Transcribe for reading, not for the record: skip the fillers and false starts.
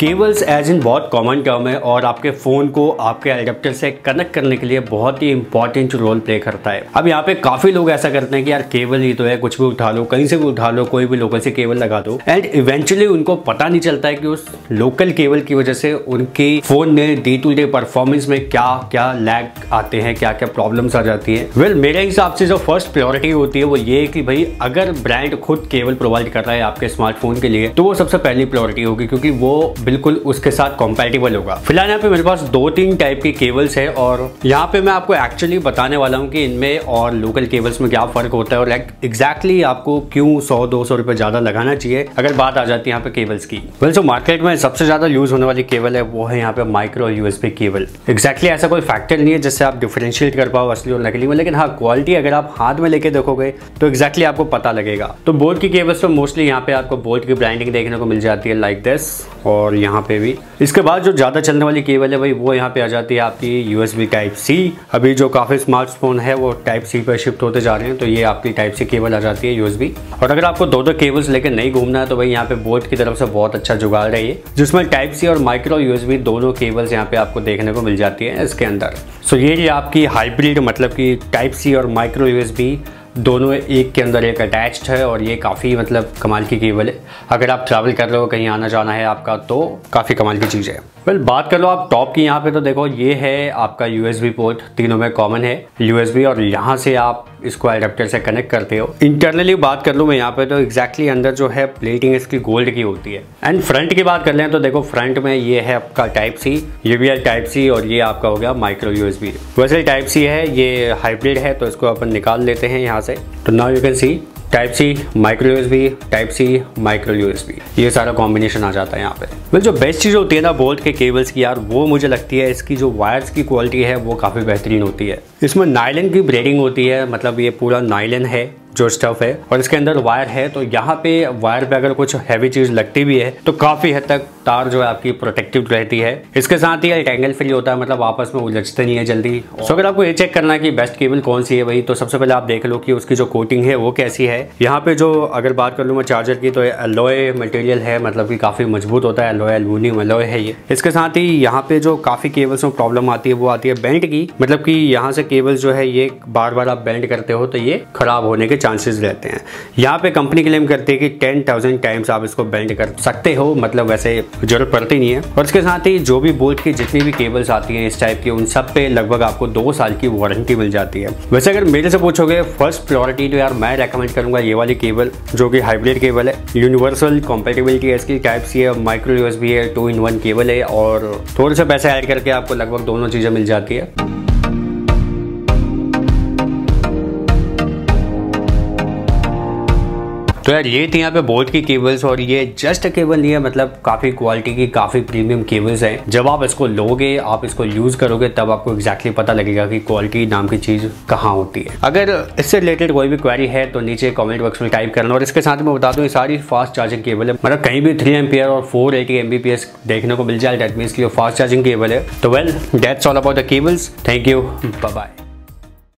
Cables as in बहुत common term है और आपके फ़ोन को आपके एडेप्टर से कनेक्ट करने के लिए बहुत ही इंपॉर्टेंट रोल प्ले करता है। अब यहाँ पे काफ़ी लोग ऐसा करते हैं कि यार केबल ही तो है, कुछ भी उठा लो, कहीं से भी उठा लो, कोई भी लोकल से केबल लगा दो, एंड इवेंचुअली उनको पता नहीं चलता है कि उस लोकल केबल की वजह से उनके फ़ोन में डे टू डे परफॉर्मेंस में क्या क्या लैग आते हैं, क्या क्या प्रॉब्लम्स आ जाती है। वेल मेरे हिसाब से जो फर्स्ट प्रायोरिटी होती है वो ये है कि भाई अगर ब्रांड खुद केबल प्रोवाइड कर रहा है आपके स्मार्टफोन के लिए तो वो सबसे पहली प्रायोरिटी होगी, क्योंकि वो बिल्कुल उसके साथ कॉम्पैटिबल होगा। फिलहाल यहाँ पे मेरे पास 2-3 टाइप की केबल्स है और यहाँ पे मैं आपको एक्चुअली बताने वाला हूँ कि इनमें और लोकल केबल्स में क्या फर्क होता है और एग्जैक्टली आपको क्यों 100-200 रुपए ज्यादा लगाना चाहिए अगर बात आ जाती है यहाँ पे केबल्स की। वेल सो मार्केट में सबसे ज्यादा यूज होने वाली केबल है वो है यहाँ पे माइक्रो यूएसबी केबल। एग्जैक्टली ऐसा कोई फैक्टर नहीं है जिससे आप डिफरेंशिएट कर पाओ असली और नकली में, लेकिन हाँ क्वालिटी अगर आप हाथ में लेके देखोगे तो एग्जैक्टली आपको पता लगेगा। तो बोल्ट की केबल्स पर मोस्टली यहाँ पे आपको बोल्ट की ब्रांडिंग देखने को मिल जाती है लाइक दिस, और यहाँ पे भी। इसके बाद जो ज़्यादा चलने वाली केबल है भाई वो यहाँ पे आ जाती है आपकी USB Type-C। अभी जो काफ़ी स्मार्टफोन है वो Type-C पर शिफ्ट होते जा रहे हैं, तो ये आपकी Type-C केबल आ जाती है USB। और अगर आपको 2-2 केबल्स लेकर नहीं घूमना है तो भाई यहाँ पे बोल्ट की तरफ से बहुत अच्छा जुगाड़ है ये, जिसमें Type-C और माइक्रो USB दोनों केबल्स यहाँ पे आपको देखने को मिल जाती है इसके अंदर। सो ये आपकी हाइब्रिड, मतलब कि Type-C और माइक्रो USB दोनों एक के अंदर एक अटैच्ड है, और ये काफ़ी मतलब कमाल की केबल है। अगर आप ट्रैवल कर रहे हो, कहीं आना जाना है आपका, तो काफ़ी कमाल की चीज़ है। वेल बात कर लो आप टॉप की यहाँ पे, तो देखो ये है आपका USB पोर्ट, तीनों में कॉमन है USB, और यहाँ से आप इसको एडेप्टर से कनेक्ट करते हो। इंटरनली बात कर लूँ मैं यहाँ पे तो एग्जैक्टली अंदर जो है प्लेटिंग इसकी गोल्ड की होती है। एंड फ्रंट की बात कर लें तो देखो फ्रंट में ये है आपका Type-C, ये भी है Type-C, और ये आपका हो गया माइक्रो USB। वैसे Type-C है, ये हाइब्रिड है, तो इसको अपन निकाल लेते हैं यहाँ से। तो now you can see Type-C micro USB, Type-C micro USB, ये सारा कॉम्बिनेशन आ जाता है यहाँ पे। वेल जो बेस्ट चीज़ होती है ना बोल्ट के केबल्स की यार, वो मुझे लगती है इसकी जो वायर्स की क्वालिटी है वो काफ़ी बेहतरीन होती है। इसमें नायलन की ब्रेडिंग होती है, मतलब ये पूरा नायलन है जो स्टफ है, और इसके अंदर वायर है, तो यहाँ पे वायर पे अगर कुछ हैवी चीज़ लगती भी है तो काफ़ी हद तक तार जो है आपकी प्रोटेक्टिव रहती है। इसके साथ ही रेक्टेंगल फ्री होता है, मतलब आपस में उलझते नहीं है जल्दी। सो अगर आपको ये चेक करना है कि बेस्ट केबल कौन सी है भाई, तो सबसे पहले आप देख लो कि उसकी जो कोटिंग है वो कैसी है। यहाँ पे जो अगर बात कर लूँ मैं चार्जर की, तो एलॉय मटेरियल है, मतलब कि काफ़ी मजबूत होता है, एलॉय एल्यूमिनियम एलॉय है ये। इसके साथ ही यहाँ पे जो काफ़ी केबल्स में प्रॉब्लम आती है वो आती है बेंड की, मतलब कि यहाँ से केबल्स जो है ये बार बार आप बेंड करते हो तो ये खराब होने के चांसेस रहते हैं। यहाँ पे कंपनी क्लेम करती है कि 10,000 टाइम्स आप इसको बेंड कर सकते हो, मतलब वैसे जरूरत पड़ती नहीं है। और इसके साथ ही जो भी बोल्ट की जितनी भी केबल्स आती हैं इस टाइप की, उन सब पे लगभग आपको 2 साल की वारंटी मिल जाती है। वैसे अगर मेरे से पूछोगे फर्स्ट प्रायोरिटी तो यार मैं रेकमेंड करूंगा ये वाली केबल, जो कि हाइब्रिड केबल है, यूनिवर्सल कॉम्पेटेबिलिटी है इसकी, Type-C है, माइक्रो USB है, 2-in-1 केबल है, और थोड़े से पैसे ऐड करके आपको लगभग दोनों चीज़ें मिल जाती है। तो यार ये थी यहाँ पे बोल्ट की केबल्स, और ये जस्ट केबल नहीं है, मतलब काफ़ी क्वालिटी की काफ़ी प्रीमियम केबल्स हैं। जब आप इसको लोगे, आप इसको यूज़ करोगे, तब आपको एग्जैक्टली पता लगेगा कि क्वालिटी नाम की चीज़ कहाँ होती है। अगर इससे रिलेटेड कोई भी क्वेरी है तो नीचे कमेंट बॉक्स में टाइप करना। और इसके साथ मैं बता दूँ ये सारी फास्ट चार्जिंग केबल है, मतलब कहीं भी 3 एम्पियर और 480 MBPS देखने को मिल जाए, डेट मीन्स की फास्ट चार्जिंग केबल है। तो well that's all about the cables, thank you, bye bye.